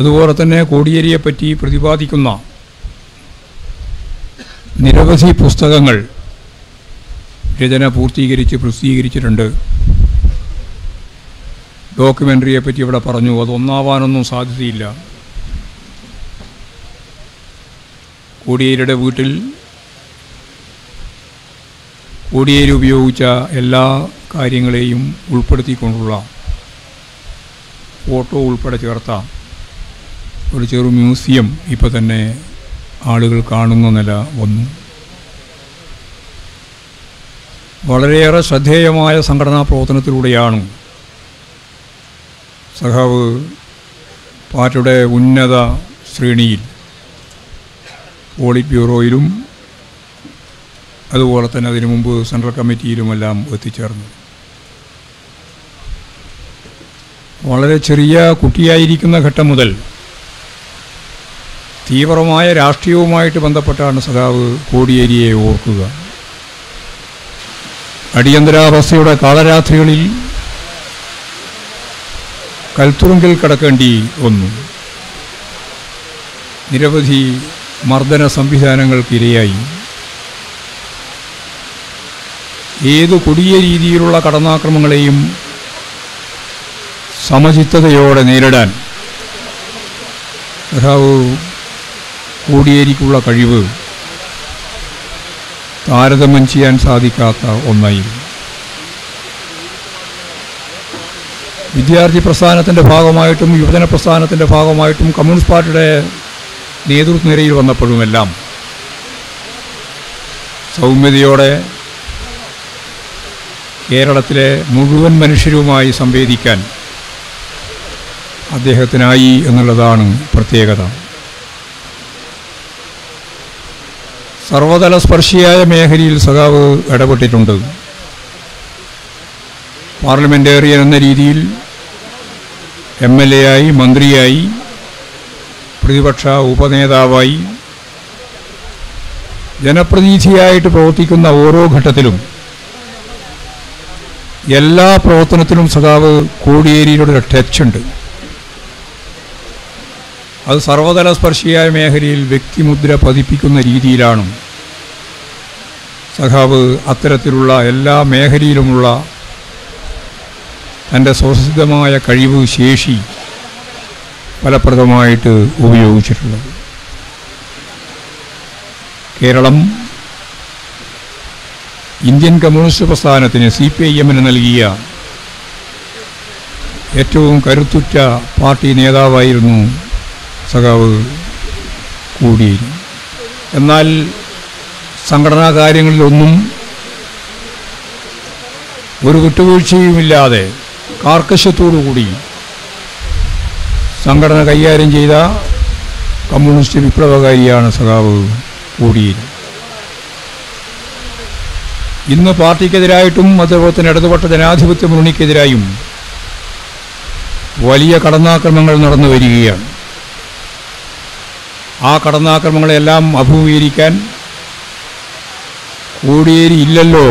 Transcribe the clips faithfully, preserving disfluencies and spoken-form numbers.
അതുപോലെ തന്നെ കോടിയേരിയെപ്പറ്റി പ്രതിപാദിക്കുന്ന നിരവധി പുസ്തകങ്ങൾ രചന പൂർത്തീകരിച്ച് പ്രസിദ്ധീകരിച്ചിട്ടുണ്ട്. ഡോക്യുമെൻ്ററിയെപ്പറ്റി ഇവിടെ പറഞ്ഞു, അതൊന്നാവാനൊന്നും സാധ്യതയില്ല. കോടിയേരിയുടെ വീട്ടിൽ കോടിയേരി ഉപയോഗിച്ച എല്ലാ കാര്യങ്ങളെയും ഉൾപ്പെടുത്തിക്കൊണ്ടുള്ള ഫോട്ടോ ഉൾപ്പെടെ ചേർത്ത ഒരു ചെറു മ്യൂസിയം ഇപ്പോൾ തന്നെ ആളുകൾ കാണുന്ന നില വന്നു. വളരെയേറെ ശ്രദ്ധേയമായ സംഘടനാ പ്രവർത്തനത്തിലൂടെയാണ് സഖാവ് പാർട്ടിയുടെ ഉന്നത ശ്രേണിയിൽ പോളിറ്റ് ബ്യൂറോയിലും അതുപോലെ തന്നെ അതിനു മുമ്പ് സെൻട്രൽ കമ്മിറ്റിയിലുമെല്ലാം എത്തിച്ചേർന്നു. വളരെ ചെറിയ കുട്ടിയായിരിക്കുന്ന ഘട്ടം മുതൽ തീവ്രമായ രാഷ്ട്രീയവുമായിട്ട് ബന്ധപ്പെട്ടാണ് സഖാവ് കോടിയേരിയെ ഓർക്കുക. അടിയന്തരാവസ്ഥയുടെ കാലരാത്രികളിൽ കൽത്തുറുങ്കിൽ കടക്കേണ്ടി വന്നു. നിരവധി മർദ്ദന സംവിധാനങ്ങൾക്കിരയായി. ഏതു കൊടിയ രീതിയിലുള്ള കടന്നാക്രമങ്ങളെയും സമചിത്തതയോടെ നേരിടാൻ സഖാവ് കോടിയേരിക്കുള്ള കഴിവ് താരതമ്യം ചെയ്യാൻ സാധിക്കാത്ത ഒന്നായിരുന്നു. വിദ്യാർത്ഥി പ്രസ്ഥാനത്തിൻ്റെ ഭാഗമായിട്ടും യുവജന പ്രസ്ഥാനത്തിൻ്റെ ഭാഗമായിട്ടും കമ്മ്യൂണിസ്റ്റ് പാർട്ടിയുടെ നേതൃനിരയിൽ വന്നപ്പോഴുമെല്ലാം സൗമ്യതയോടെ കേരളത്തിലെ മുഴുവൻ മനുഷ്യരുമായി സംവേദിക്കാൻ അദ്ദേഹത്തിനായി എന്നുള്ളതാണ് പ്രത്യേകത. സർവതല സ്പർശിയായ മേഖലയിൽ സഖാവ് ഇടപെട്ടിട്ടുണ്ട്. പാർലമെൻറ്റേറിയൻ എന്ന രീതിയിൽ എം എൽ എ ആയി, മന്ത്രിയായി, പ്രതിപക്ഷ ഉപനേതാവായി, ജനപ്രതിനിധിയായിട്ട് പ്രവർത്തിക്കുന്ന ഓരോ ഘട്ടത്തിലും എല്ലാ പ്രവർത്തനത്തിലും സഖാവ് കോടിയേരിയുടെ ഒരു ടച്ചുണ്ട്. അത് സർവതല സ്പർശിയായ മേഖലയിൽ വ്യക്തിമുദ്ര പതിപ്പിക്കുന്ന രീതിയിലാണ് സഖാവ് അത്തരത്തിലുള്ള എല്ലാ മേഖലയിലുമുള്ള തൻ്റെ സ്വസിദ്ധമായ കഴിവ്, ശേഷി ഫലപ്രദമായിട്ട് ഉപയോഗിച്ചിട്ടുള്ളത്. കേരളം ഇന്ത്യൻ കമ്മ്യൂണിസ്റ്റ് പ്രസ്ഥാനത്തിന്, സി പി ഐ എമ്മിന് നൽകിയ ഏറ്റവും കരുത്തുറ്റ പാർട്ടി നേതാവായിരുന്നു സഖാവ് കോടിയേരി. എന്നാൽ സംഘടനാ കാര്യങ്ങളിലൊന്നും ഒരു വിട്ടുവീഴ്ചയുമില്ലാതെ കാർക്കശ്യത്തോടുകൂടി സംഘടന കൈകാര്യം ചെയ്ത കമ്മ്യൂണിസ്റ്റ് വിപ്ലവകാരിയാണ് സഖാവ് കോടിയേരി. ഇന്ന് പാർട്ടിക്കെതിരായിട്ടും അതുപോലെ തന്നെ ഇടതുപക്ഷ ജനാധിപത്യ മുന്നണിക്കെതിരായും വലിയ കടന്നാക്രമങ്ങൾ നടന്നു വരികയാണ്. ആ കടന്നാക്രമങ്ങളെല്ലാം അഭിമുഖീകരിക്കാൻ കോടിയേരി ഇല്ലല്ലോ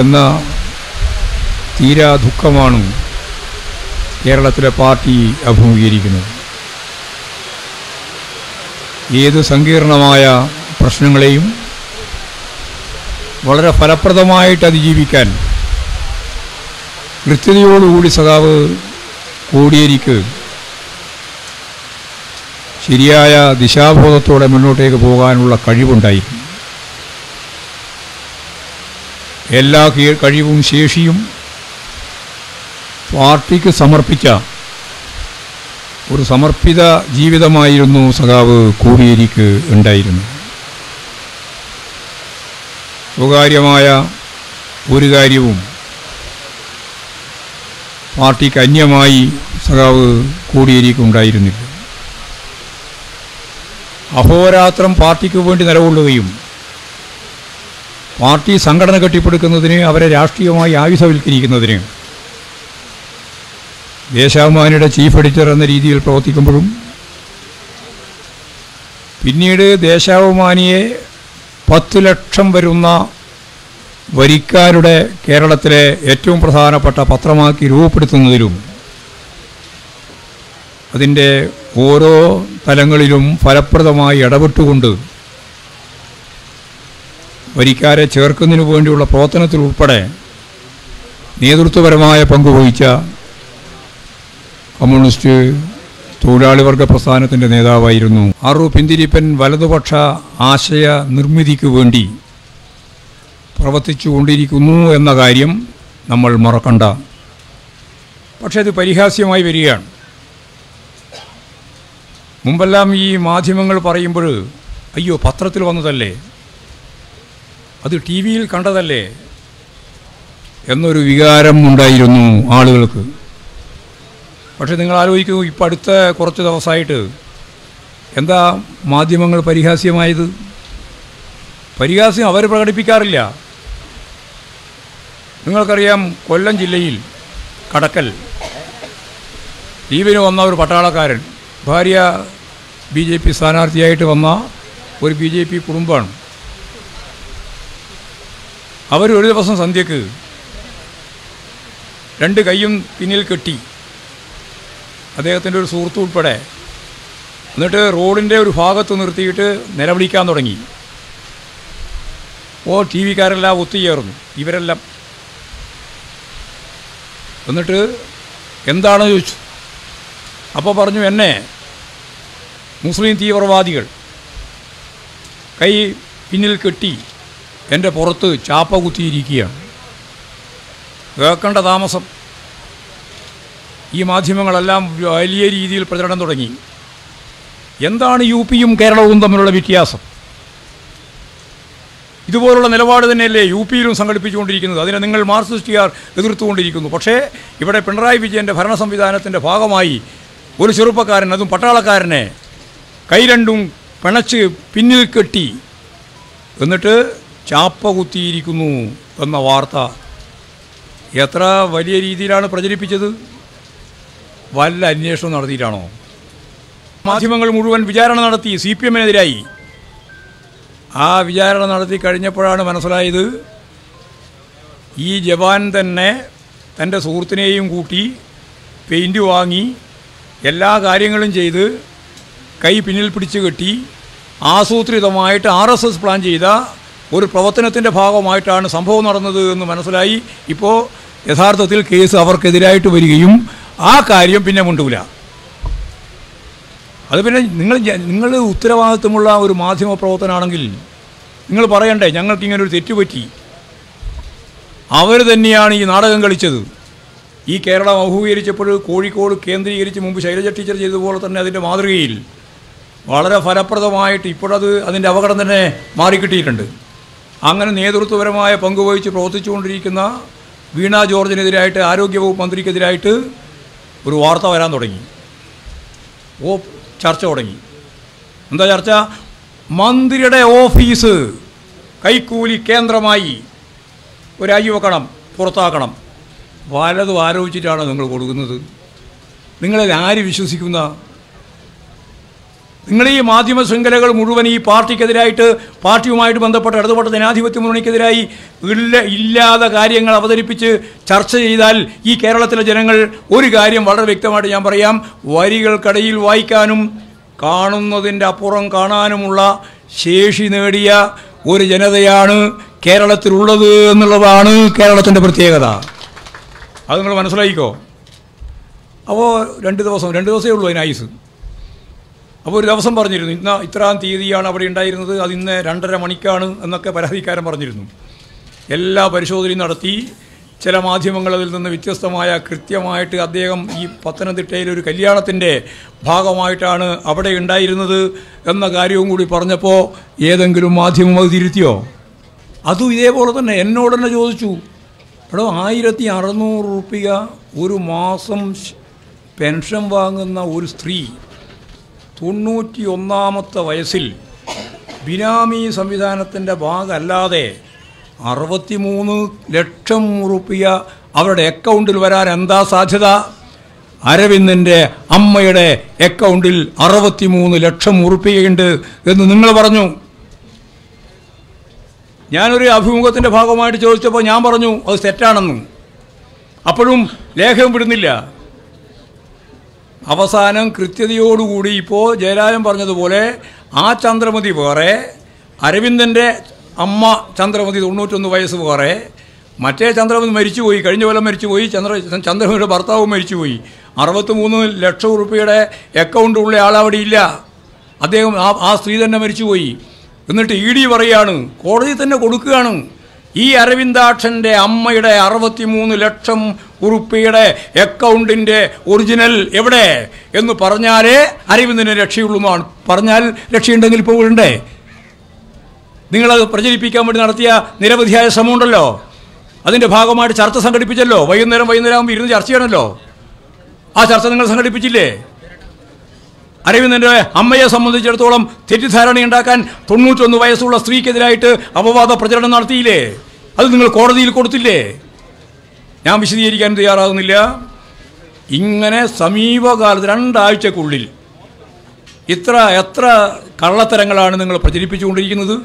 എന്ന തീരാ ദുഃഖമാണ് കേരളത്തിലെ പാർട്ടി അഭിമുഖീകരിക്കുന്നത്. ഏത് സങ്കീർണമായ പ്രശ്നങ്ങളെയും വളരെ ഫലപ്രദമായിട്ട് അതിജീവിക്കാൻ കൃത്യതയോടുകൂടി സഖാവ് കോടിയേരിക്ക് ശരിയായ ദിശാബോധത്തോടെ മുന്നോട്ടേക്ക് പോകാനുള്ള കഴിവുണ്ടായിരുന്നു. എല്ലാ കഴിവും ശേഷിയും പാർട്ടിക്ക് സമർപ്പിച്ച ഒരു സമർപ്പിത ജീവിതമായിരുന്നു സഖാവ് കോടിയേരിക്ക് ഉണ്ടായിരുന്നു. സ്വകാര്യമായ ഒരു കാര്യവും പാർട്ടിക്ക് അന്യമായി സഖാവ് കോടിയേരിക്കുണ്ടായിരുന്നില്ല. അഹോരാത്രം പാർട്ടിക്ക് വേണ്ടി നിലകൊള്ളുകയും പാർട്ടി സംഘടന കെട്ടിപ്പടുക്കുന്നതിന് അവരെ രാഷ്ട്രീയമായി ആയുധവൽക്കരിക്കുന്നതിന് ദേശാഭിമാനിയുടെ ചീഫ് എഡിറ്റർ എന്ന രീതിയിൽ പ്രവർത്തിക്കുമ്പോഴും പിന്നീട് ദേശാഭിമാനിയെ പത്ത് ലക്ഷം വരുന്ന വരിക്കാരുടെ കേരളത്തിലെ ഏറ്റവും പ്രധാനപ്പെട്ട പത്രമാക്കി രൂപപ്പെടുത്തുന്നതിലും അതിൻ്റെ ഓരോ തലങ്ങളിലും ഫലപ്രദമായി ഇടപെട്ടുകൊണ്ട് വരിക്കാരെ ചേർക്കുന്നതിനു വേണ്ടിയുള്ള പ്രവർത്തനത്തിൽ ഉൾപ്പെടെ നേതൃത്വപരമായ പങ്കുവഹിച്ച കമ്മ്യൂണിസ്റ്റ് തൊഴിലാളി വർഗ പ്രസ്ഥാനത്തിൻ്റെ നേതാവായിരുന്നു ആറു പിന്തിരിപ്പൻ. വലതുപക്ഷ ആശയ നിർമ്മിതിക്കു വേണ്ടി പ്രവർത്തിച്ചു കൊണ്ടിരിക്കുന്നു എന്ന കാര്യം നമ്മൾ മറക്കണ്ട. പക്ഷേ അത് പരിഹാസ്യമായി വരികയാണ്. മുമ്പെല്ലാം ഈ മാധ്യമങ്ങൾ പറയുമ്പോൾ അയ്യോ പത്രത്തിൽ വന്നതല്ലേ, അത് ടി വിയിൽ കണ്ടതല്ലേ എന്നൊരു വികാരം ഉണ്ടായിരുന്നു ആളുകൾക്ക്. പക്ഷേ നിങ്ങൾ ആലോചിക്കൂ, ഇപ്പം അടുത്ത കുറച്ച് ദിവസമായിട്ട് എന്താ മാധ്യമങ്ങൾ പരിഹാസ്യമായത്? പരിഹാസ്യം അവർ പ്രകടിപ്പിക്കാറില്ല. നിങ്ങൾക്കറിയാം, കൊല്ലം ജില്ലയിൽ കടക്കൽ ലീവിന് വന്ന ഒരു പട്ടാളക്കാരൻ, ഭാര്യ ബി ജെ പി സ്ഥാനാർത്ഥിയായിട്ട് വന്ന ഒരു ബി ജെ പി കുടുംബമാണ്. അവർ ഒരു ദിവസം സന്ധ്യക്ക് രണ്ട് കൈയും പിന്നിൽ കെട്ടി, അദ്ദേഹത്തിൻ്റെ ഒരു സുഹൃത്തു ഉൾപ്പെടെ, എന്നിട്ട് റോഡിൻ്റെ ഒരു ഭാഗത്ത് നിർത്തിയിട്ട് നിലവിളിക്കാൻ തുടങ്ങി. ഓ ടി വിക്കാരെല്ലാം ഒത്തുചേർന്നു, ഇവരെല്ലാം. എന്നിട്ട് എന്താണെന്ന് ചോദിച്ചു. അപ്പോൾ പറഞ്ഞു, എന്നെ മുസ്ലിം തീവ്രവാദികൾ കൈ പിന്നിൽ കെട്ടി എൻ്റെ പുറത്ത് ചാപ്പ കുത്തിയിരിക്കുകയാണ്. കേൾക്കേണ്ട താമസം, ഈ മാധ്യമങ്ങളെല്ലാം വലിയ രീതിയിൽ പ്രചരണം തുടങ്ങി. എന്താണ് യു പിയും കേരളവും തമ്മിലുള്ള വ്യത്യാസം? ഇതുപോലുള്ള നിലപാട് തന്നെയല്ലേ യു പിയിലും സംഘടിപ്പിച്ചുകൊണ്ടിരിക്കുന്നത്. അതിനെ നിങ്ങൾ മാർക്സിസ്റ്റുകാർ എതിർത്തുകൊണ്ടിരിക്കുന്നു. പക്ഷേ ഇവിടെ പിണറായി വിജയൻ്റെ ഭരണ സംവിധാനത്തിൻ്റെ ഭാഗമായി ഒരു ചെറുപ്പക്കാരൻ, അതും പട്ടാളക്കാരനെ, കൈ രണ്ടും പിണച്ച് പിന്നിൽ കെട്ടി എന്നിട്ട് ചാപ്പ കുത്തിയിരിക്കുന്നു എന്ന വാർത്ത എത്ര വലിയ രീതിയിലാണ് പ്രചരിപ്പിച്ചത്? വല്ല അന്വേഷണം നടത്തിയിട്ടാണോ? മാധ്യമങ്ങൾ മുഴുവൻ വിചാരണ നടത്തി സി പി എമ്മിനെതിരായി. ആ വിചാരണ നടത്തി കഴിഞ്ഞപ്പോഴാണ് മനസ്സിലായത്, ഈ ജവാൻ തന്നെ തൻ്റെ സുഹൃത്തിനെയും കൂട്ടി പെയിൻറ്റ് വാങ്ങി എല്ലാ കാര്യങ്ങളും ചെയ്ത് കൈ പിന്നിൽ പിടിച്ചു കെട്ടി ആസൂത്രിതമായിട്ട് ആർ എസ് എസ് പ്ലാൻ ചെയ്ത ഒരു പ്രവർത്തനത്തിൻ്റെ ഭാഗമായിട്ടാണ് സംഭവം നടന്നത് എന്ന് മനസ്സിലായി. ഇപ്പോൾ യഥാർത്ഥത്തിൽ കേസ് അവർക്കെതിരായിട്ട് വരികയും ആ കാര്യം പിന്നെ മുണ്ടൂല. അത് പിന്നെ നിങ്ങൾ നിങ്ങൾ ഉത്തരവാദിത്വമുള്ള ഒരു മാധ്യമ പ്രവർത്തനമാണെങ്കിൽ നിങ്ങൾ പറയണ്ടേ, ഞങ്ങൾക്കിങ്ങനൊരു തെറ്റുപറ്റി, അവർ തന്നെയാണ് ഈ നാടകം കളിച്ചത്. ഈ കേരളം അഭിമുഖീകരിച്ചപ്പോൾ കോഴിക്കോട് കേന്ദ്രീകരിച്ച് മുമ്പ് ശൈലജ ടീച്ചർ ചെയ്തതുപോലെ തന്നെ അതിൻ്റെ മാതൃകയിൽ വളരെ ഫലപ്രദമായിട്ട് ഇപ്പോഴത് അതിൻ്റെ അപകടം തന്നെ മാറിക്കിട്ടിയിട്ടുണ്ട്. അങ്ങനെ നേതൃത്വപരമായ പങ്കുവഹിച്ച് പ്രവർത്തിച്ചുകൊണ്ടിരിക്കുന്ന വീണ ജോർജിനെതിരായിട്ട്, ആരോഗ്യവകുപ്പ് മന്ത്രിക്കെതിരായിട്ട് ഒരു വാർത്ത വരാൻ തുടങ്ങി. ഓ ചർച്ച തുടങ്ങി. എന്താ ചർച്ച? മന്ത്രിയുടെ ഓഫീസ് കൈക്കൂലി കേന്ദ്രമായി രാജിവെക്കണം, പുറത്താക്കണം. വലതും ആലോചിച്ചിട്ടാണ് നിങ്ങൾ കൊടുക്കുന്നത്. നിങ്ങളിൽ ആര് വിശ്വസിക്കുന്ന? നിങ്ങൾ ഈ മാധ്യമ ശൃംഖലകൾ മുഴുവൻ ഈ പാർട്ടിക്കെതിരായിട്ട്, പാർട്ടിയുമായിട്ട് ബന്ധപ്പെട്ട ഇടതുപെട്ട ജനാധിപത്യ മുന്നണിക്കെതിരായി ഇല്ല ഇല്ലാതെ കാര്യങ്ങൾ അവതരിപ്പിച്ച് ചർച്ച ചെയ്താൽ ഈ കേരളത്തിലെ ജനങ്ങൾ ഒരു കാര്യം വളരെ വ്യക്തമായിട്ട് ഞാൻ പറയാം, വരികൾക്കിടയിൽ വായിക്കാനും കാണുന്നതിൻ്റെ അപ്പുറം കാണാനുമുള്ള ശേഷി നേടിയ ഒരു ജനതയാണ് കേരളത്തിലുള്ളത് എന്നുള്ളതാണ് കേരളത്തിൻ്റെ പ്രത്യേകത. അത് നിങ്ങൾ മനസ്സിലായിക്കോ. അപ്പോൾ രണ്ട് ദിവസം രണ്ട് ദിവസമേ ഉള്ളൂ അതിന് ആയുസ്. അപ്പോൾ ഒരു ദിവസം പറഞ്ഞിരുന്നു, ഇന്ന ഇത്രാം തീയതിയാണ് അവിടെ ഉണ്ടായിരുന്നത്, അത് ഇന്ന് രണ്ടര മണിക്കാണ് എന്നൊക്കെ പരാതിക്കാരൻ പറഞ്ഞിരുന്നു. എല്ലാ പരിശോധനയും നടത്തി. ചില മാധ്യമങ്ങൾ അതിൽ നിന്ന് വ്യത്യസ്തമായ കൃത്യമായിട്ട് അദ്ദേഹം ഈ പത്തനംതിട്ടയിൽ ഒരു കല്യാണത്തിൻ്റെ ഭാഗമായിട്ടാണ് അവിടെ ഉണ്ടായിരുന്നത് എന്ന കാര്യവും കൂടി പറഞ്ഞപ്പോൾ ഏതെങ്കിലും മാധ്യമം അത് തിരുത്തിയോ? അതും ഇതേപോലെ തന്നെ എന്നോട് തന്നെ ചോദിച്ചു, എടോ ആയിരത്തി അറുന്നൂറ് രൂപ ഒരു മാസം പെൻഷൻ വാങ്ങുന്ന ഒരു സ്ത്രീ തൊണ്ണൂറ്റിയൊന്നാമത്തെ വയസ്സിൽ ബിനാമി സംവിധാനത്തിൻ്റെ ഭാഗമല്ലാതെ അറുപത്തിമൂന്ന് ലക്ഷം റുപ്യ അവരുടെ അക്കൗണ്ടിൽ വരാൻ എന്താ സാധ്യത? അരവിന്ദൻ്റെ അമ്മയുടെ അക്കൗണ്ടിൽ അറുപത്തിമൂന്ന് ലക്ഷം റുപ്യയുണ്ട് എന്ന് നിങ്ങൾ പറഞ്ഞു. ഞാനൊരു അഭിമുഖത്തിൻ്റെ ഭാഗമായിട്ട് ചോദിച്ചപ്പോൾ ഞാൻ പറഞ്ഞു അത് തെറ്റാണെന്ന്. അപ്പോഴും ലേഖനം വിടുന്നില്ല. അവസാനം കൃത്യതയോടുകൂടി ഇപ്പോൾ ജയരാജൻ പറഞ്ഞതുപോലെ ആ ചന്ദ്രമതി വേറെ, അരവിന്ദൻ്റെ അമ്മ ചന്ദ്രമതി തൊണ്ണൂറ്റൊന്ന് വയസ്സ് വേറെ, മറ്റേ ചന്ദ്രമതി മരിച്ചുപോയി, കഴിഞ്ഞ കൊല്ലം മരിച്ചുപോയി, ചന്ദ്ര ചന്ദ്രമതിയുടെ ഭർത്താവ് മരിച്ചുപോയി. അറുപത്തി മൂന്ന് ലക്ഷം റുപ്യയുടെ അക്കൗണ്ടുള്ള ആളവിടെ ഇല്ല. അദ്ദേഹം ആ ആ സ്ത്രീ തന്നെ മരിച്ചുപോയി. എന്നിട്ട് ഇ ഡി പറയുകയാണ്, കോടതി തന്നെ കൊടുക്കുകയാണ്, ഈ അരവിന്ദാക്ഷൻ്റെ അമ്മയുടെ അറുപത്തി മൂന്ന് ലക്ഷം ഉറുപ്പിയുടെ അക്കൗണ്ടിൻ്റെ ഒറിജിനൽ എവിടെ എന്ന് പറഞ്ഞാലേ അരവിന്ദിനെ രക്ഷയുള്ളൂന്നാണ്. പറഞ്ഞാൽ രക്ഷയുണ്ടെങ്കിൽ പോകണ്ടേ? നിങ്ങളത് പ്രചരിപ്പിക്കാൻ വേണ്ടി നടത്തിയ നിരവധിയായ ശ്രമമുണ്ടല്ലോ. അതിൻ്റെ ഭാഗമായിട്ട് ചർച്ച സംഘടിപ്പിച്ചല്ലോ. വൈകുന്നേരം വൈകുന്നേരം ആകുമ്പോൾ ഇരുന്ന് ചർച്ച ചെയ്യണമല്ലോ. ആ ചർച്ച നിങ്ങൾ സംഘടിപ്പിച്ചില്ലേ? അരവിന്ദൻ്റെ അമ്മയെ സംബന്ധിച്ചിടത്തോളം തെറ്റിദ്ധാരണയുണ്ടാക്കാൻ തൊണ്ണൂറ്റൊന്ന് വയസ്സുള്ള സ്ത്രീക്കെതിരായിട്ട് അപവാദ പ്രചരണം നടത്തിയില്ലേ? അത് നിങ്ങൾ കോടതിയിൽ കൊടുത്തില്ലേ? ഞാൻ വിശദീകരിക്കാൻ തയ്യാറാകുന്നില്ല. ഇങ്ങനെ സമീപകാലത്ത് രണ്ടാഴ്ചക്കുള്ളിൽ ഇത്ര എത്ര കള്ളത്തരങ്ങളാണ് നിങ്ങൾ പ്രചരിപ്പിച്ചുകൊണ്ടിരിക്കുന്നത്?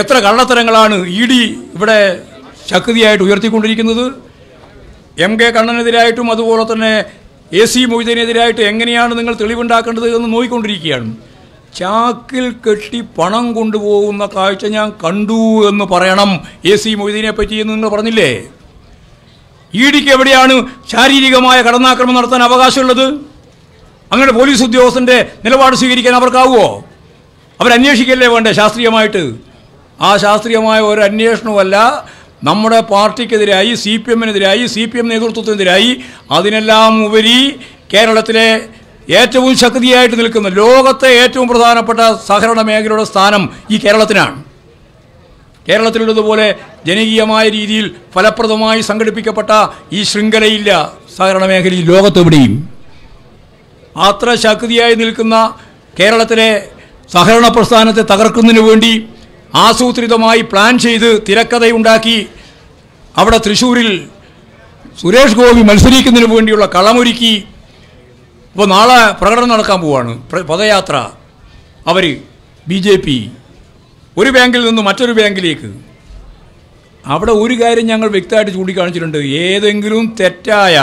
എത്ര കള്ളത്തരങ്ങളാണ് ഇ ഡി ഇവിടെ ശക്തിയായിട്ട് ഉയർത്തിക്കൊണ്ടിരിക്കുന്നത്? എം കെ കണ്ണനെതിരായിട്ടും അതുപോലെ തന്നെ എ സി മൊയ്തീനെതിരായിട്ട് എങ്ങനെയാണ് നിങ്ങൾ തെളിവുണ്ടാക്കേണ്ടത് എന്ന് നോക്കിക്കൊണ്ടിരിക്കുകയാണ്. ചാക്കിൽ കെട്ടി പണം കൊണ്ടുപോകുന്ന കാഴ്ച ഞാൻ കണ്ടു എന്ന് പറയണം എ സി മൊയ്തീനെ പറ്റി എന്ന് നിങ്ങൾ പറഞ്ഞില്ലേ? ഇ ഡിക്ക് എവിടെയാണ് ശാരീരികമായ കടന്നാക്രമം നടത്താൻ അവകാശമുള്ളത്? അങ്ങനെ പോലീസ് ഉദ്യോഗസ്ഥൻ്റെ നിലപാട് സ്വീകരിക്കാൻ അവർക്കാവുമോ? അവരന്വേഷിക്കല്ലേ വേണ്ടേ ശാസ്ത്രീയമായിട്ട്? ആ ശാസ്ത്രീയമായ ഒരു അന്വേഷണമല്ല നമ്മുടെ പാർട്ടിക്കെതിരായി, സി പി എമ്മിനെതിരായി, സി പി എം നേതൃത്വത്തിനെതിരായി, അതിനെല്ലാം ഉപരി കേരളത്തിലെ ഏറ്റവും ശക്തിയായിട്ട് നിൽക്കുന്ന ലോകത്തെ ഏറ്റവും പ്രധാനപ്പെട്ട സഹകരണ മേഖലയുടെ സ്ഥാനം ഈ കേരളത്തിനാണ്. കേരളത്തിലുള്ളതുപോലെ ജനകീയമായ രീതിയിൽ ഫലപ്രദമായി സംഘടിപ്പിക്കപ്പെട്ട ഈ ശൃംഖലയില്ല സഹകരണ മേഖലയിൽ ലോകത്തെവിടെയും. അത്ര ശക്തിയായി നിൽക്കുന്ന കേരളത്തിലെ സഹകരണ പ്രസ്ഥാനത്തെ തകർക്കുന്നതിന് വേണ്ടി ആസൂത്രിതമായി പ്ലാൻ ചെയ്ത് തിരക്കഥയുണ്ടാക്കി അവിടെ തൃശ്ശൂരിൽ സുരേഷ് ഗോപി മത്സരിക്കുന്നതിന് വേണ്ടിയുള്ള കളമൊരുക്കി. ഇപ്പോൾ നാളെ പ്രകടനം നടക്കാൻ പോവുകയാണ്, പദയാത്ര. അവർ ബി ജെ പി ഒരു ബാങ്കിൽ നിന്ന് മറ്റൊരു ബാങ്കിലേക്ക്. അവിടെ ഒരു കാര്യം ഞങ്ങൾ വ്യക്തമായിട്ട് ചൂണ്ടിക്കാണിച്ചിട്ടുണ്ട്, ഏതെങ്കിലും തെറ്റായ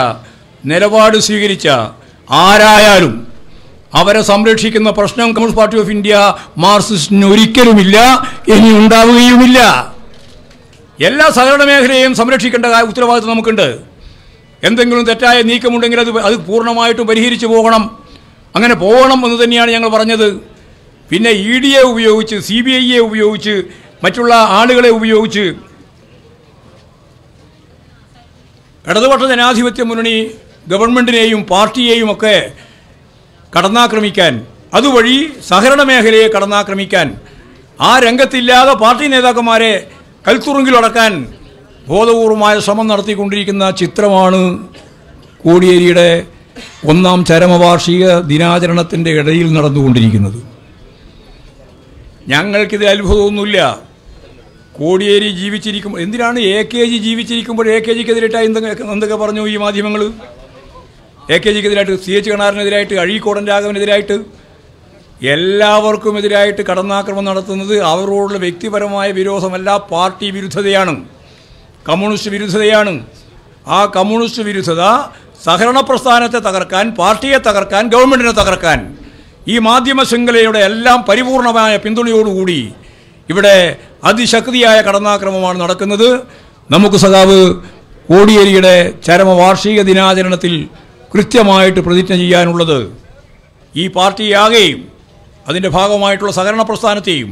നിലപാട് സ്വീകരിച്ച ആരായാലും അവരെ സംരക്ഷിക്കുന്ന പ്രശ്നം കമ്മ്യൂണിസ്റ്റ് പാർട്ടി ഓഫ് ഇന്ത്യ മാർക്സിസ്റ്റിന് ഒരിക്കലുമില്ല, ഇനി ഉണ്ടാവുകയുമില്ല. എല്ലാ സഹകരണ മേഖലയെയും സംരക്ഷിക്കേണ്ട ഉത്തരവാദിത്വം നമുക്കുണ്ട്. എന്തെങ്കിലും തെറ്റായ നീക്കമുണ്ടെങ്കിൽ അത് അത് പൂർണ്ണമായിട്ടും പരിഹരിച്ചു പോകണം. അങ്ങനെ പോകണം എന്ന് തന്നെയാണ് ഞങ്ങൾ പറഞ്ഞത്. പിന്നെ ഇ ഡിയെ ഉപയോഗിച്ച്, സി ബി ഐയെ ഉപയോഗിച്ച്, മറ്റുള്ള ആളുകളെ ഉപയോഗിച്ച് ഇടതുപക്ഷ ജനാധിപത്യ മുന്നണി ഗവൺമെൻറ്റിനെയും പാർട്ടിയെയും ഒക്കെ കടന്നാക്രമിക്കാൻ, അതുവഴി സഹകരണ മേഖലയെ കടന്നാക്രമിക്കാൻ, ആ രംഗത്തില്ലാതെ പാർട്ടി നേതാക്കന്മാരെ കൽത്തുറുങ്കിലടക്കാൻ ബോധപൂർവമായ ശ്രമം നടത്തിക്കൊണ്ടിരിക്കുന്ന ചിത്രമാണ് കോടിയേരിയുടെ ഒന്നാം ചരമവാർഷിക ദിനാചരണത്തിൻ്റെ ഇടയിൽ നടന്നുകൊണ്ടിരിക്കുന്നത്. ഞങ്ങൾക്കിത് അത്ഭുതമൊന്നുമില്ല. കോടിയേരി ജീവിച്ചിരിക്കുമ്പോൾ എന്തിനാണ് എ കെ ജി ജീവിച്ചിരിക്കുമ്പോൾ എ കെ ജിക്കെതിരായിട്ടായി എന്തൊക്കെ പറഞ്ഞു ഈ മാധ്യമങ്ങൾ? എ കെ ജിക്കെതിരായിട്ട്, സി എച്ച് കണാറിനെതിരായിട്ട്, അഴീക്കോടൻ രാഘവനെതിരായിട്ട്, എല്ലാവർക്കുമെതിരായിട്ട് കടന്നാക്രമം നടത്തുന്നത് അവരോടുള്ള വ്യക്തിപരമായ വിരോധമല്ല, പാർട്ടി വിരുദ്ധതയാണ്, കമ്മ്യൂണിസ്റ്റ് വിരുദ്ധതയാണ്. ആ കമ്മ്യൂണിസ്റ്റ് വിരുദ്ധത സഹകരണ പ്രസ്ഥാനത്തെ തകർക്കാൻ, പാർട്ടിയെ തകർക്കാൻ, ഗവൺമെൻറ്റിനെ തകർക്കാൻ ഈ മാധ്യമ ശൃംഖലയുടെ എല്ലാം പരിപൂർണമായ പിന്തുണയോടുകൂടി ഇവിടെ അതിശക്തിയായ കടന്നാക്രമമാണ് നടക്കുന്നത്. നമുക്ക് സഖാവ് കോടിയേരിയുടെ ചരമവാർഷിക ദിനാചരണത്തിൽ കൃത്യമായിട്ട് പ്രതിജ്ഞ ചെയ്യാനുള്ളത് ഈ പാർട്ടിയാകെയും അതിൻ്റെ ഭാഗമായിട്ടുള്ള സഹകരണ പ്രസ്ഥാനത്തെയും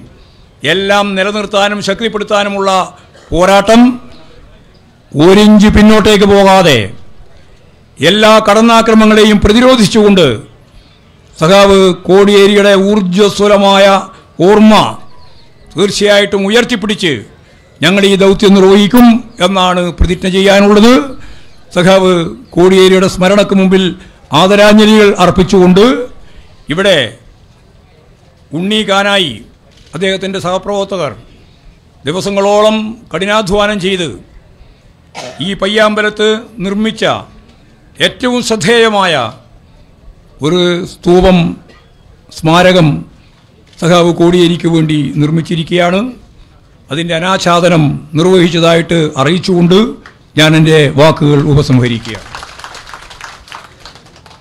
എല്ലാം നിലനിർത്താനും ശക്തിപ്പെടുത്താനുമുള്ള പോരാട്ടം ഒരിഞ്ച് പിന്നോട്ടേക്ക് പോകാതെ എല്ലാ കടന്നാക്രമങ്ങളെയും പ്രതിരോധിച്ചുകൊണ്ട് സഖാവ് കോടിയേരിയുടെ ഊർജ്ജസ്വലമായ ഓർമ്മ തീർച്ചയായിട്ടും ഉയർത്തിപ്പിടിച്ച് ഞങ്ങൾ ഈ ദൗത്യം നിർവഹിക്കും എന്നാണ് പ്രതിജ്ഞ ചെയ്യാനുള്ളത്. സഖാവ് കോടിയേരിയുടെ സ്മരണയ്ക്ക് മുമ്പിൽ ആദരാഞ്ജലികൾ അർപ്പിച്ചുകൊണ്ട് ഇവിടെ ഉണ്ണി കാനായി അദ്ദേഹത്തിൻ്റെ സഹപ്രവർത്തകർ ദിവസങ്ങളോളം കഠിനാധ്വാനം ചെയ്ത് ഈ പയ്യാമ്പലത്ത് നിർമ്മിച്ച ഏറ്റവും ശ്രദ്ധേയമായ ഒരു സ്തൂപം സ്മാരകം സഖാവ് കോടിയേരിക്ക് വേണ്ടി നിർമ്മിച്ചിരിക്കുകയാണ്. അതിൻ്റെ അനാച്ഛാദനം നിർവഹിച്ചതായിട്ട് അറിയിച്ചുകൊണ്ട് ഞാൻ എൻ്റെ വാക്കുകൾ ഉപസംഹരിക്കുകയാണ്.